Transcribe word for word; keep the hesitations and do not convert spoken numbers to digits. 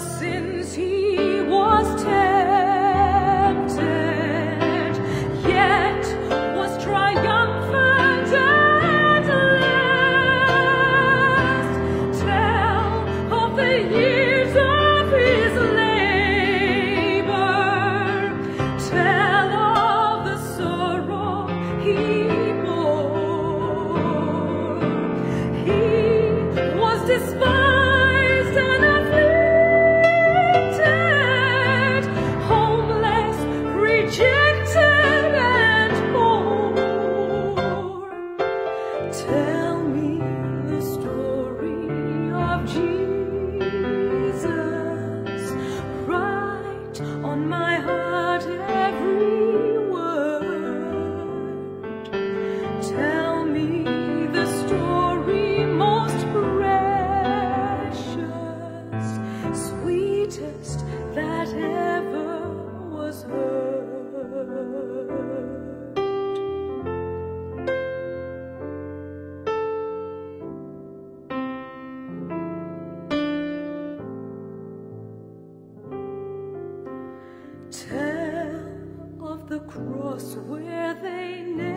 since he was tempted, yet was triumphant at last. Tell of the years of his labor, tell of the sorrow he bore. He was despised. Tell me the story of Jesus. Write on my heart every word. Tell me the story most precious, sweetest that ever was heard. Tell of the cross where they nailed him.